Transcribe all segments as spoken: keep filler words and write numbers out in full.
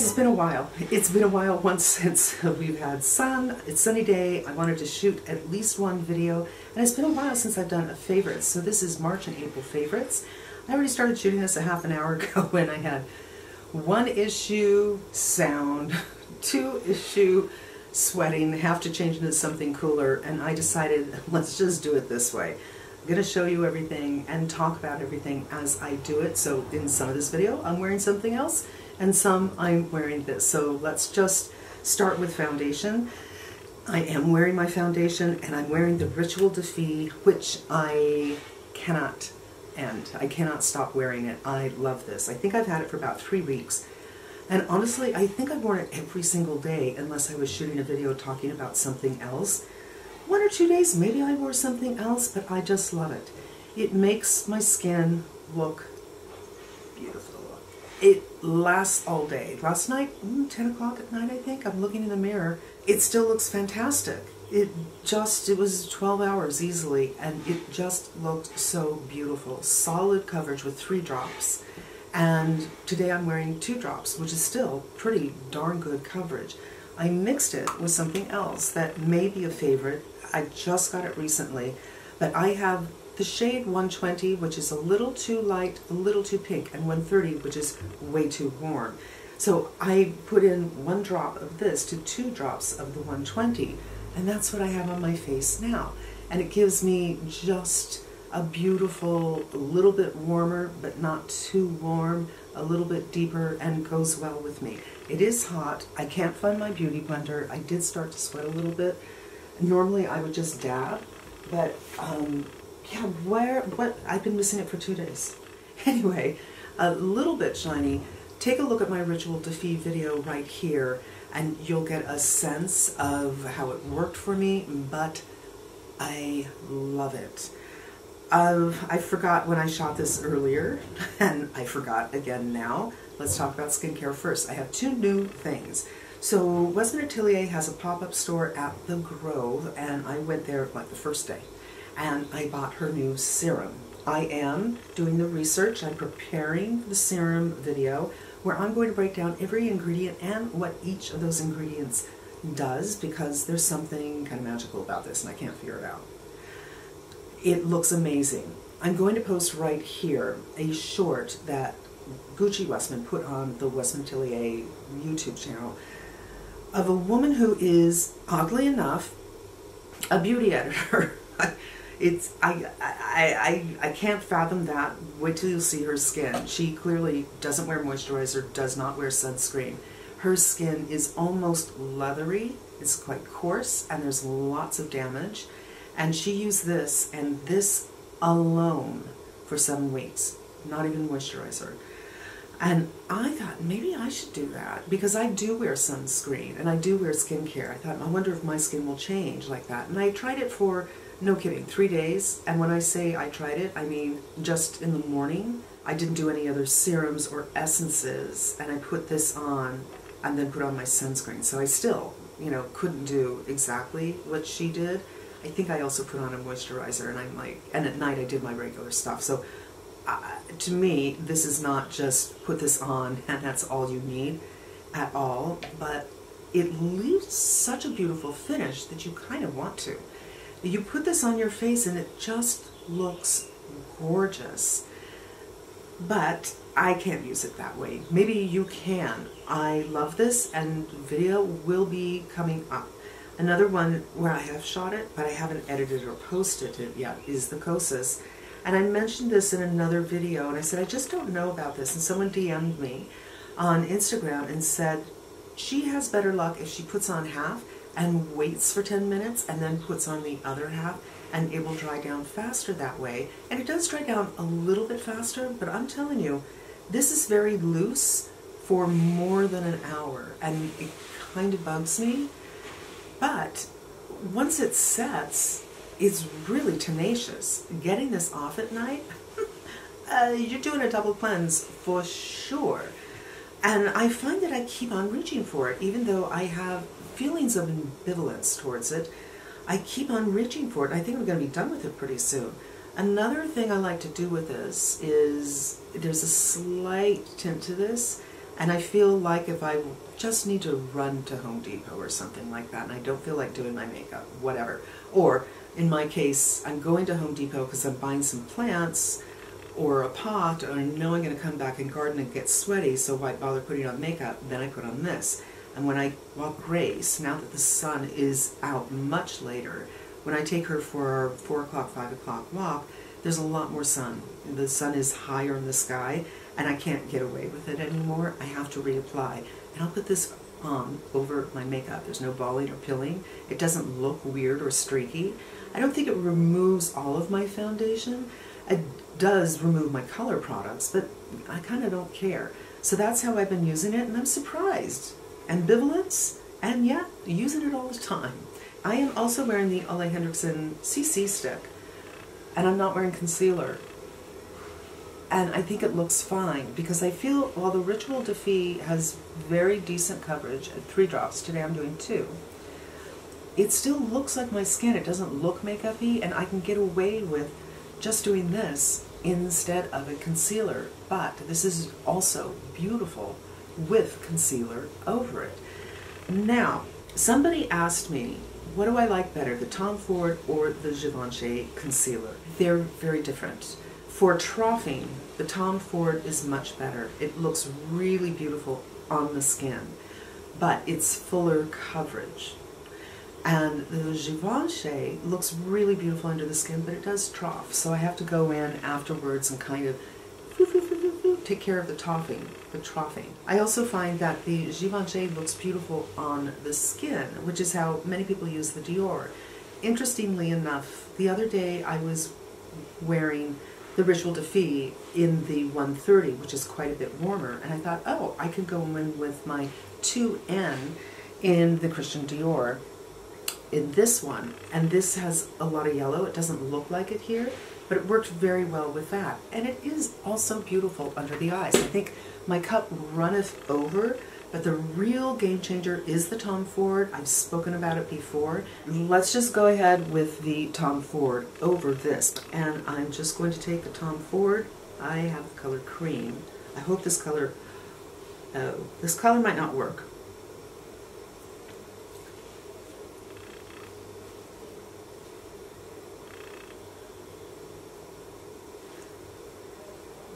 guys, it's been a while. It's been a while once since we've had sun. It's sunny day. I wanted to shoot at least one video, and it's been a while since I've done a favorites. So this is March and April favorites. I already started shooting this a half an hour ago when I had one issue sound, two issue sweating, have to change into something cooler, and I decided let's just do it this way. I'm going to show you everything and talk about everything as I do it. So in some of this video I'm wearing something else, and some I'm wearing this. So let's just start with foundation. I am wearing my foundation, and I'm wearing the Rituel de Fille, which I cannot end. I cannot stop wearing it. I love this. I think I've had it for about three weeks. And honestly, I think I've worn it every single day, unless I was shooting a video talking about something else. One or two days, maybe I wore something else, but I just love it. It makes my skin look beautiful. It lasts all day. Last night, ten o'clock at night, I think, I'm looking in the mirror. It still looks fantastic. It just, it was twelve hours easily, and it just looked so beautiful. Solid coverage with three drops. And today I'm wearing two drops, which is still pretty darn good coverage. I mixed it with something else that may be a favorite. I just got it recently, but I have the shade one twenty, which is a little too light, a little too pink, and one thirty, which is way too warm. So I put in one drop of this to two drops of the one twenty, and that's what I have on my face now. And it gives me just a beautiful, a little bit warmer, but not too warm, a little bit deeper, and goes well with me. It is hot. I can't find my beauty blender. I did start to sweat a little bit. Normally I would just dab, but um, yeah, where, what, I've been missing it for two days. Anyway, a little bit shiny. Take a look at my Rituel de Fille video right here, and you'll get a sense of how it worked for me, but I love it. Uh, I forgot when I shot this earlier, and I forgot again now. Let's talk about skincare first. I have two new things. So Westman Atelier has a pop-up store at The Grove, and I went there like the first day, and I bought her new serum. I am doing the research. I'm preparing the serum video where I'm going to break down every ingredient and what each of those ingredients does, because there's something kind of magical about this, and I can't figure it out. It looks amazing. I'm going to post right here a short that Gucci Westman put on the Westman Atelier YouTube channel of a woman who is, oddly enough, a beauty editor. it's I, I, I, I can't fathom that. Wait till you see her skin. She clearly doesn't wear moisturizer, does not wear sunscreen. Her skin is almost leathery. It's quite coarse, and there's lots of damage. And she used this, and this alone, for seven weeks. Not even moisturizer. And I thought, maybe I should do that, because I do wear sunscreen, and I do wear skincare. I thought, I wonder if my skin will change like that. And I tried it for, no kidding, three days. And when I say I tried it, I mean just in the morning. I didn't do any other serums or essences, and I put this on, and then put on my sunscreen. So I still, you know, couldn't do exactly what she did. I think I also put on a moisturizer, and I'm like, and at night I did my regular stuff. So uh, to me, this is not just put this on and that's all you need at all, but it leaves such a beautiful finish that you kind of want to. You put this on your face and it just looks gorgeous, but I can't use it that way. Maybe you can. I love this, and video will be coming up. Another one where I have shot it, but I haven't edited or posted it yet, is the Kosas. And I mentioned this in another video, and I said, I just don't know about this. And someone D M'd me on Instagram and said, she has better luck if she puts on half and waits for ten minutes and then puts on the other half, and it will dry down faster that way. And it does dry down a little bit faster, but I'm telling you, this is very loose for more than an hour, and it kind of bugs me. But once it sets, it's really tenacious. Getting this off at night, uh, you're doing a double cleanse for sure. And I find that I keep on reaching for it, even though I have feelings of ambivalence towards it. I keep on reaching for it. I think we're going to be done with it pretty soon. Another thing I like to do with this is there's a slight tint to this, And I feel like if I just need to run to Home Depot or something like that, and I don't feel like doing my makeup, whatever. Or in my case, I'm going to Home Depot because I'm buying some plants or a pot, or I know I'm going to come back and garden and get sweaty, so why bother putting on makeup? Then I put on this. And when I walk Grace, now that the sun is out much later, when I take her for our four o'clock, five o'clock walk, there's a lot more sun. The sun is higher in the sky, and I can't get away with it anymore. I have to reapply. And I'll put this on over my makeup. There's no balling or pilling. It doesn't look weird or streaky. I don't think it removes all of my foundation. It does remove my color products, but I kind of don't care. So that's how I've been using it, and I'm surprised. Ambivalence, and yet using it all the time. I am also wearing the Ole Henriksen C C stick, and I'm not wearing concealer. And I think it looks fine, because I feel while the Rituel de Fille has very decent coverage at three drops, today I'm doing two, it still looks like my skin. It doesn't look makeup-y, and I can get away with just doing this instead of a concealer. But this is also beautiful with concealer over it. Now, somebody asked me, what do I like better, the Tom Ford or the Givenchy concealer? They're very different. For troughing, the Tom Ford is much better. It looks really beautiful on the skin, but it's fuller coverage. And the Givenchy looks really beautiful under the skin, but it does trough. So I have to go in afterwards and kind of take care of the troughing, the troughing. I also find that the Givenchy looks beautiful on the skin, which is how many people use the Dior. Interestingly enough, the other day I was wearing the Rituel de Fille in the one thirty, which is quite a bit warmer, and I thought, oh, I could go in with my two N in the Christian Dior in this one, and this has a lot of yellow. It doesn't look like it here, but it worked very well with that. And it is also beautiful under the eyes. I think my cup runneth over, but the real game changer is the Tom Ford. I've spoken about it before. Let's just go ahead with the Tom Ford over this. And I'm just going to take the Tom Ford. I have the color cream. I hope this color, oh, this color might not work.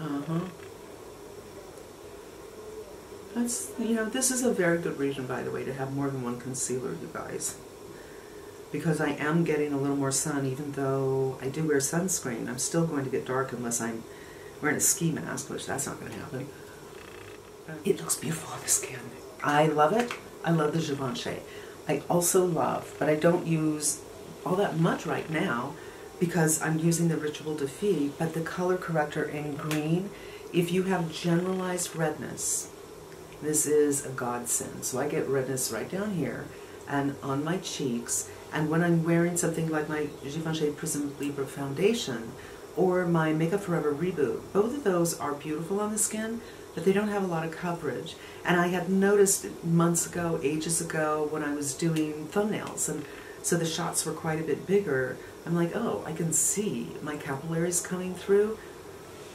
Uh-huh. That's, you know, this is a very good reason, by the way, to have more than one concealer, you guys. Because I am getting a little more sun, even though I do wear sunscreen. I'm still going to get dark unless I'm wearing a ski mask, which that's not going to happen. It looks beautiful on the skin. I love it. I love the Givenchy. I also love, but I don't use all that much right now, because I'm using the Rituel de Fille, but the color corrector in green, if you have generalized redness, this is a godsend. So I get redness right down here and on my cheeks, and when I'm wearing something like my Givenchy Prism Libre foundation or my Makeup Forever Reboot, both of those are beautiful on the skin, but they don't have a lot of coverage. And I had noticed months ago, ages ago, when I was doing thumbnails, and so the shots were quite a bit bigger, I'm like, oh, I can see my capillaries coming through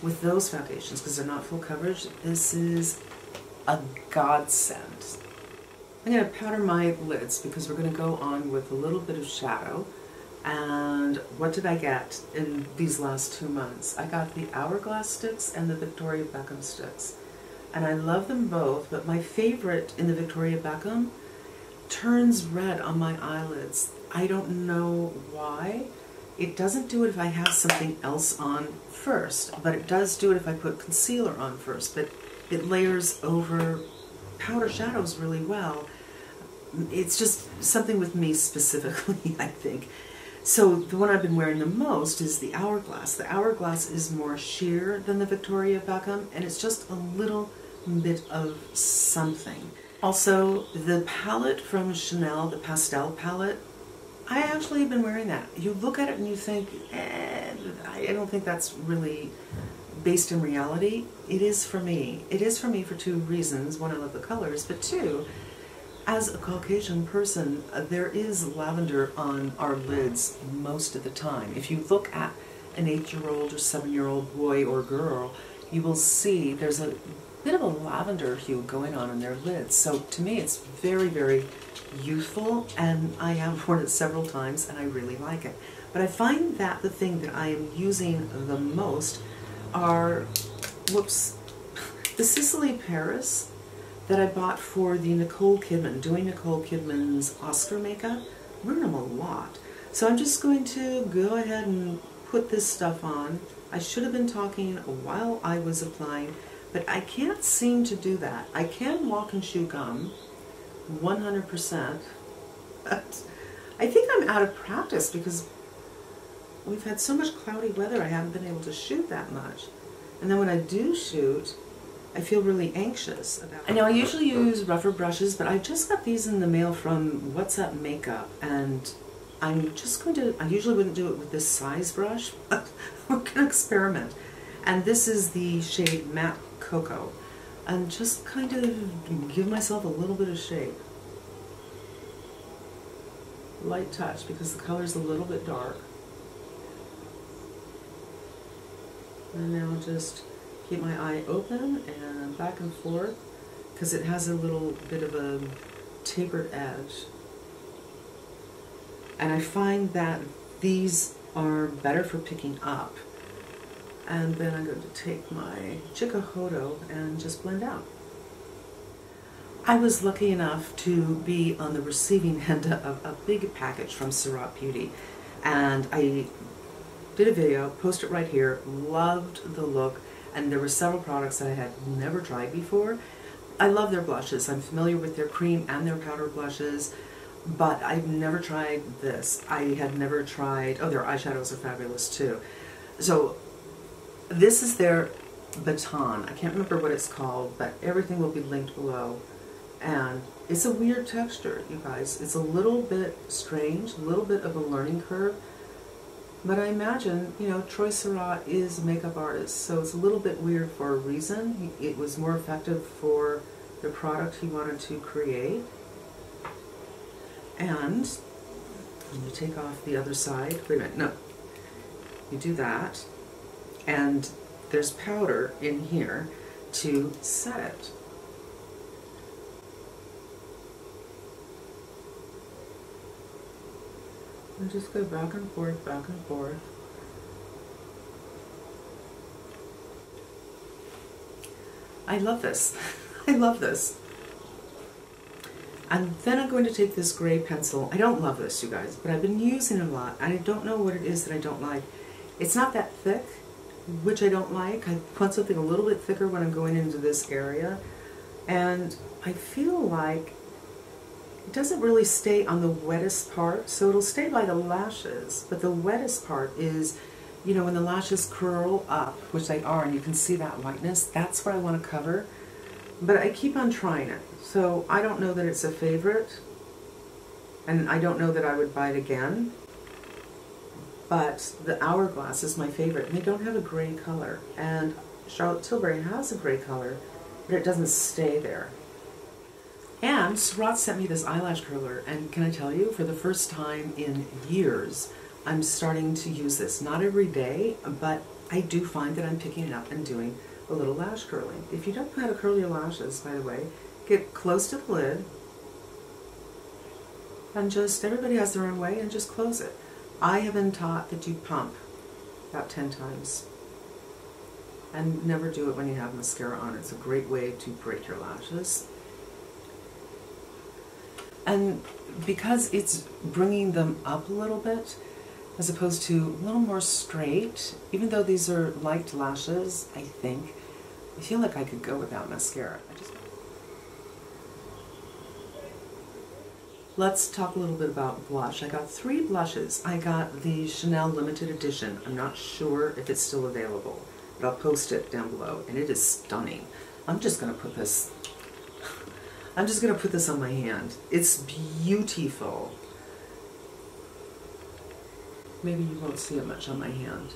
with those foundations because they're not full coverage. This is a godsend. I'm going to powder my lids because we're going to go on with a little bit of shadow. And what did I get in these last two months? I got the Hourglass sticks and the Victoria Beckham sticks. And I love them both, but my favorite in the Victoria Beckham turns red on my eyelids. I don't know why. It doesn't do it if I have something else on first, but it does do it if I put concealer on first, but it layers over powder shadows really well. It's just something with me specifically, I think. So the one I've been wearing the most is the Hourglass. The Hourglass is more sheer than the Victoria Beckham, and it's just a little bit of something. Also, the palette from Chanel, the pastel palette, I actually have been wearing that. You look at it and you think, eh, I don't think that's really based in reality. It is for me. It is for me for two reasons. One, I love the colors, but two, as a Caucasian person, there is lavender on our lids most of the time. If you look at an eight-year-old or seven-year-old boy or girl, you will see there's a bit of a lavender hue going on in their lids. So to me it's very, very youthful, and I have worn it several times and I really like it. But I find that the thing that I am using the most are, whoops, the Sisley Paris that I bought for the Nicole Kidman, doing Nicole Kidman's Oscar makeup. I wear them a lot. So I'm just going to go ahead and put this stuff on. I should have been talking while I was applying, but I can't seem to do that. I can walk and chew gum, one hundred percent, but I think I'm out of practice because we've had so much cloudy weather I haven't been able to shoot that much. And then when I do shoot, I feel really anxious about it. I know I usually use rougher brushes, but I just got these in the mail from What's Up Makeup, and I'm just going to, I usually wouldn't do it with this size brush, but we're going to experiment. And this is the shade Matte Cocoa. And just kind of give myself a little bit of shade. Light touch, because the color's a little bit dark. And now just keep my eye open and back and forth, because it has a little bit of a tapered edge. And I find that these are better for picking up. And then I'm going to take my Chikuhodo and just blend out. I was lucky enough to be on the receiving end of a big package from Surratt Beauty, and I did a video, post it right here, loved the look, and there were several products that I had never tried before. I love their blushes. I'm familiar with their cream and their powder blushes, but I've never tried this. I had never tried, oh, their eyeshadows are fabulous too. So this is their baton. I can't remember what it's called, but everything will be linked below. And it's a weird texture, you guys. It's a little bit strange, a little bit of a learning curve. But I imagine, you know, Troy Surratt is a makeup artist, so it's a little bit weird for a reason. He, it was more effective for the product he wanted to create. And you take off the other side. Wait a minute, no. You do that. And there's powder in here to set it. And just go back and forth, back and forth. I love this. I love this. And then I'm going to take this gray pencil. I don't love this, you guys, but I've been using it a lot, and I don't know what it is that I don't like. It's not that thick, which I don't like. I want something a little bit thicker when I'm going into this area. And I feel like it doesn't really stay on the wettest part, so it'll stay by the lashes. But the wettest part is, you know, when the lashes curl up, which they are, and you can see that whiteness, that's what I want to cover. But I keep on trying it, so I don't know that it's a favorite, and I don't know that I would buy it again. But the Hourglass is my favorite, and they don't have a gray color, and Charlotte Tilbury has a gray color, but it doesn't stay there. And Surratt sent me this eyelash curler, and can I tell you, for the first time in years, I'm starting to use this. Not every day, but I do find that I'm picking it up and doing a little lash curling. If you don't know how to curl your lashes, by the way, get close to the lid, and just, everybody has their own way, and just close it. I have been taught that you pump about ten times and never do it when you have mascara on. It's a great way to break your lashes. And because it's bringing them up a little bit as opposed to a little more straight, even though these are light lashes, I think, I feel like I could go without mascara. I just... Let's talk a little bit about blush. I got three blushes. I got the Chanel limited edition. I'm not sure if it's still available, but I'll post it down below, and it is stunning. I'm just gonna put this, I'm just gonna put this on my hand. It's beautiful. Maybe you won't see it much on my hand.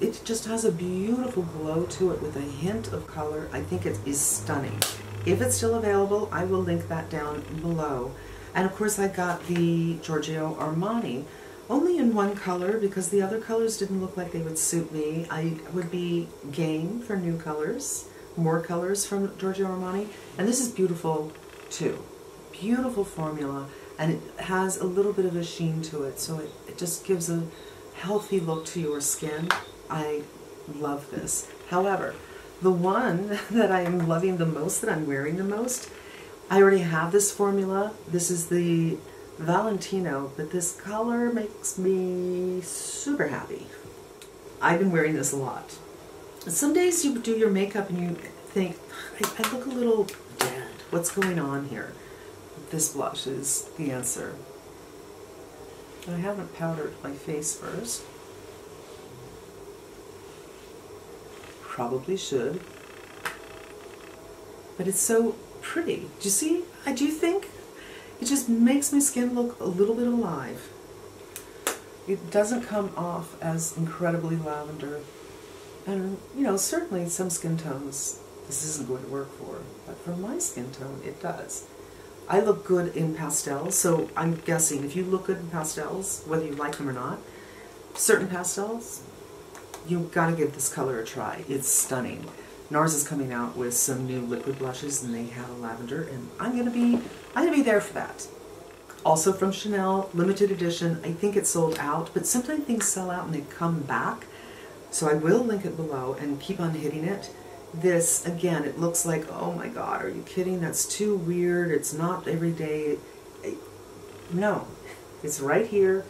It just has a beautiful glow to it with a hint of color. I think it is stunning. If it's still available, I will link that down below. And of course I got the Giorgio Armani Only in one color, because the other colors didn't look like they would suit me. I would be game for new colors, more colors from Giorgio Armani. And this is beautiful too. Beautiful formula, and it has a little bit of a sheen to it, so it, it just gives a healthy look to your skin. I love this. However, the one that I am loving the most, that I'm wearing the most, I already have this formula. This is the Valentino, but this color makes me super happy. I've been wearing this a lot. Some days you do your makeup and you think, I, I look a little dead. What's going on here? This blush is the answer. I haven't powdered my face first. Probably should. But it's so pretty. Do you see? I do think it just makes my skin look a little bit alive. It doesn't come off as incredibly lavender. And, you know, certainly some skin tones this isn't going to work for. But for my skin tone, it does. I look good in pastels, so I'm guessing if you look good in pastels, whether you like them or not, certain pastels, you've got to give this color a try. It's stunning. NARS is coming out with some new liquid blushes, and they have a lavender, and I'm gonna be, I'm gonna be there for that. Also from Chanel, limited edition. I think it sold out, but sometimes things sell out and they come back. So I will link it below and keep on hitting it. This, again, it looks like, oh my god, are you kidding? That's too weird. It's not every day. No, it's right here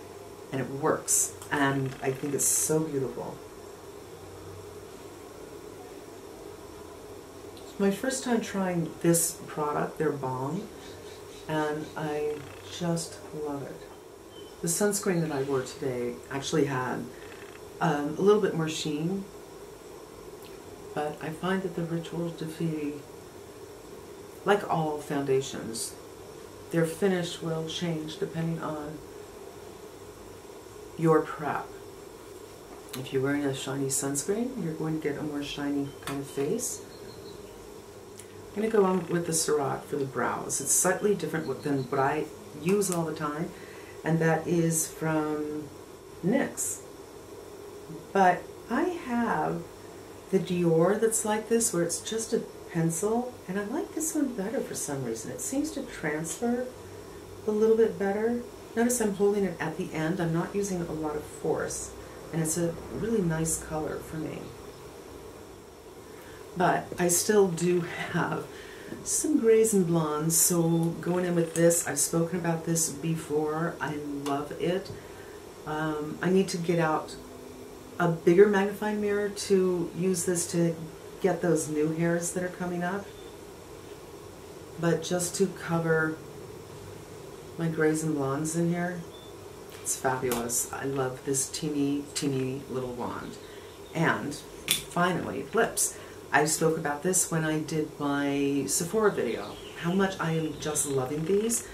and it works. And I think it's so beautiful. It's my first time trying this product, their balm, and I just love it. The sunscreen that I wore today actually had um, a little bit more sheen. But I find that the Rituel de Fille, like all foundations, their finish will change depending on your prep. If you're wearing a shiny sunscreen, you're going to get a more shiny kind of face. I'm going to go on with the Surratt for the brows. It's slightly different than what I use all the time, and that is from N Y X. But I have the Dior that's like this, where it's just a pencil, and I like this one better for some reason. It seems to transfer a little bit better. Notice I'm holding it at the end. I'm not using a lot of force, and it's a really nice color for me. But I still do have some grays and blondes, so going in with this, I've spoken about this before. I love it. Um, I need to get out a bigger magnifying mirror to use this to get those new hairs that are coming up, but just to cover my grays and blondes in here, it's fabulous. I love this teeny, teeny little wand. And finally, lips. I spoke about this when I did my Sephora video, how much I am just loving these.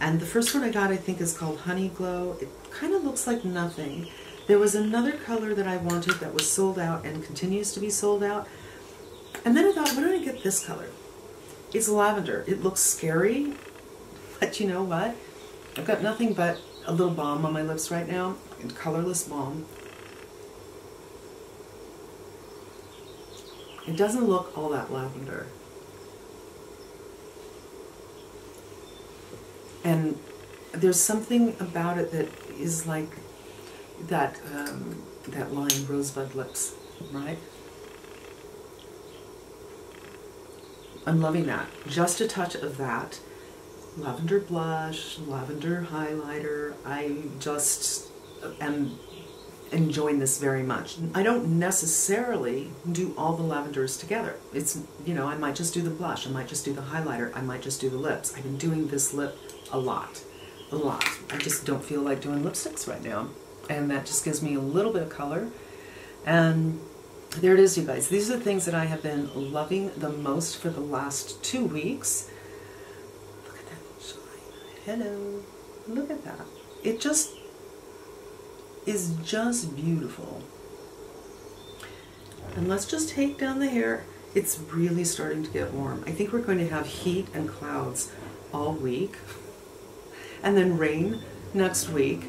And the first one I got, I think, is called Honey Glow. It kind of looks like nothing. There was another color that I wanted that was sold out and continues to be sold out. And then I thought, why don't I get this color? It's lavender. It looks scary, but you know what? I've got nothing but a little balm on my lips right now, and colorless balm. It doesn't look all that lavender. And there's something about it that is like that um, that line, Rosebud Lips, right? I'm loving that. Just a touch of that. Lavender blush, lavender highlighter. I just am enjoying this very much. I don't necessarily do all the lavenders together. It's, you know, I might just do the blush, I might just do the highlighter, I might just do the lips. I've been doing this lip a lot, a lot. I just don't feel like doing lipsticks right now. And that just gives me a little bit of color. And there it is, you guys. These are the things that I have been loving the most for the last two weeks. Look at that shine. Hello. Look at that. It just is just beautiful. And let's just take down the hair. It's really starting to get warm. I think we're going to have heat and clouds all week. And then rain next week.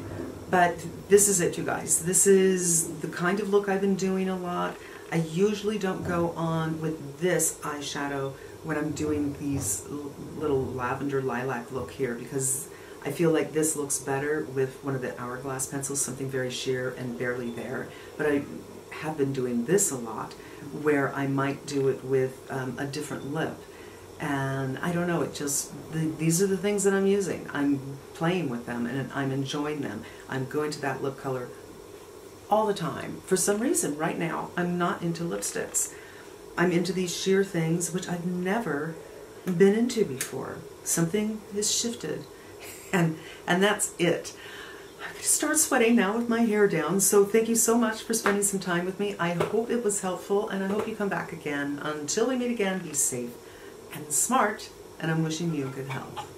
But this is it, you guys. This is the kind of look I've been doing a lot. I usually don't go on with this eyeshadow when I'm doing these little lavender lilac look here, because I feel like this looks better with one of the Hourglass pencils, something very sheer and barely there. But I have been doing this a lot, where I might do it with um, a different lip. And I don't know, it just, the, these are the things that I'm using. I'm playing with them and I'm enjoying them. I'm going to that lip color all the time. For some reason, right now, I'm not into lipsticks. I'm into these sheer things, which I've never been into before. Something has shifted. And, and that's it. I'm going to start sweating now with my hair down, so thank you so much for spending some time with me. I hope it was helpful, and I hope you come back again. Until we meet again, be safe and smart, and I'm wishing you good health.